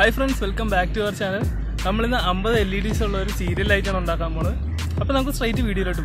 Hi friends, welcome back to our channel. We are going to make a serial light on the LED. Now we will straight to the video. This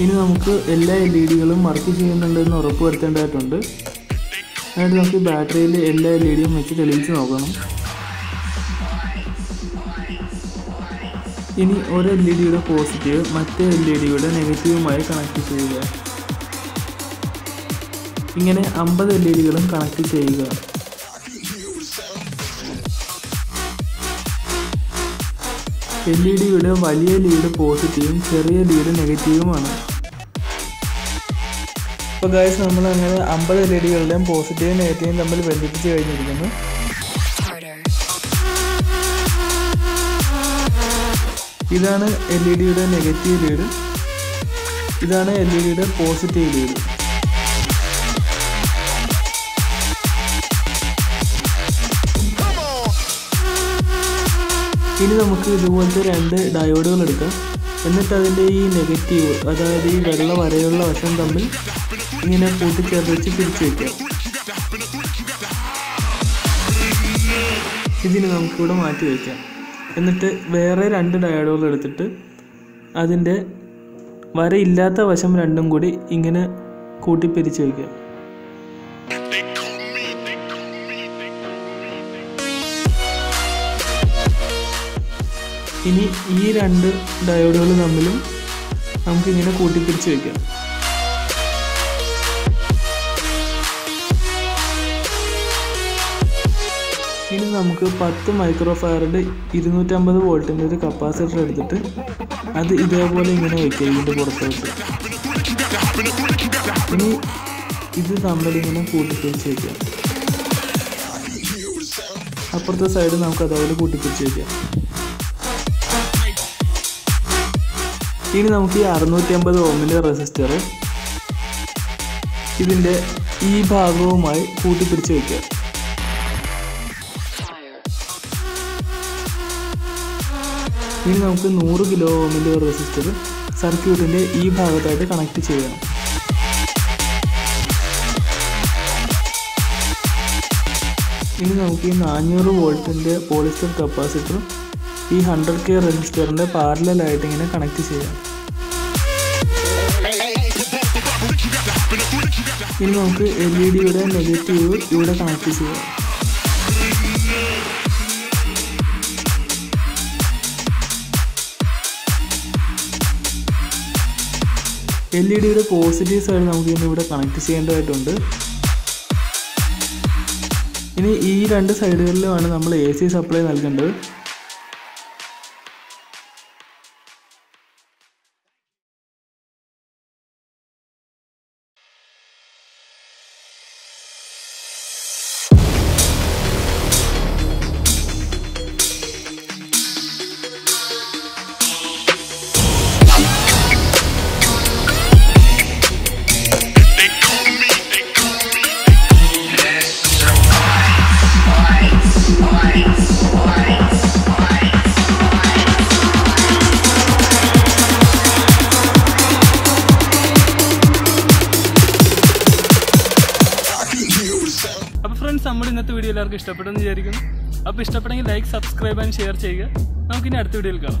is the LED. LED video വലിയ lead പോസിറ്റീവും ചെറിയ lead നെഗറ്റീവുമാണ്. അപ്പോൾ guys നമ്മൾ അങ്ങനെ 50 LEDകളുടെയും പോസിറ്റീവും നെഗറ്റീവും തമ്മിൽ ബന്ധിപ്പിച്ച് കഴിഞ്ഞിരിക്കുന്നു. ഇതാണ് LED യുടെ നെഗറ്റീവ് ലീഡ്. ഇതാണ് LED യുടെ പോസിറ്റീവ് ലീഡ്. ഇനി നമുക്ക് ഇതുപോലത്തെ രണ്ട് ഡയോഡുകൾ എടുക്കാം. എന്നിട്ട് അതിൻ്റെ ഈ നെഗറ്റീവ്, അതായത് ഈ വെള്ള വരയുള്ള വശം തമ്മിൽ ഇങ്ങനെ കൂട്ടിച്ചേർത്ത് വെച്ച് തിരിച്ചു വയ്ക്കാം. ഇതിന് നമുക്കിവിടെ മാറ്റി വയ്ക്കാം. എന്നിട്ട് വേറെ രണ്ട് ഡയോഡുകൾ എടുത്തിട്ട് അതിൻ്റെ വരയില്ലാത്ത വശം രണ്ടും കൂടി ഇങ്ങനെ കൂട്ടിപ്പിരിച്ച് വയ്ക്കാം. ഇനി ഈ രണ്ട് ഡയോഡുകൾ തമ്മിലും നമുക്കിങ്ങനെ കൂട്ടിപ്പിടിച്ച് വയ്ക്കാം. ഇനി നമുക്ക് 10 മൈക്രോഫാരഡ് 250 വോൾട്ടിൻ്റെ ഒരു കപ്പാസിറ്റർ എടുത്തിട്ട് അത് ഇതേപോലെ ഇങ്ങനെ വയ്ക്കുക ഇതിൻ്റെ പുറത്തോട്ട്. ഇനി ഇത് തമ്മിലിങ്ങനെ കൂട്ടിപ്പിടിച്ച് വയ്ക്കാം. അപ്പുറത്തെ സൈഡ് നമുക്ക് അതേപോലെ കൂട്ടിപ്പിടിച്ച് വയ്ക്കാം. ഇനി നമുക്ക് ഈ 650 ഓമിൻ്റെ റെസിസ്റ്റർ ഇതിൻ്റെ ഈ ഭാഗവുമായി കൂട്ടിപ്പിടിച്ച് വയ്ക്കാം. ഇനി നമുക്ക് 100 കിലോ ഓമിൻ്റെ റെസിസ്റ്റർ സർക്യൂട്ടിൻ്റെ ഈ ഭാഗത്തായിട്ട് കണക്ട് ചെയ്യാം. ഇനി നമുക്ക് ഈ 400 വോൾട്ടിൻ്റെ പോളിസ്റ്റർ കപ്പാസിറ്റർ ഈ 100K റെസിസ്റ്ററിൻ്റെ പാരലലായിട്ട് ഇങ്ങനെ കണക്ട് ചെയ്യാം. ഇനി നമുക്ക് LED യുടെ നെഗറ്റീവ് ഇവിടെ കണക്ട് ചെയ്യാം. LED യുടെ പോസിറ്റീവ് സൈഡ് നമുക്ക് ഇനി ഇവിടെ കണക്ട് ചെയ്യേണ്ടതായിട്ടുണ്ട്. ഇനി ഈ രണ്ട് സൈഡുകളിലുമാണ് നമ്മൾ AC സപ്ലൈ നൽകേണ്ടത്. If you like this video, please like, subscribe and share. We'll see you in the next video.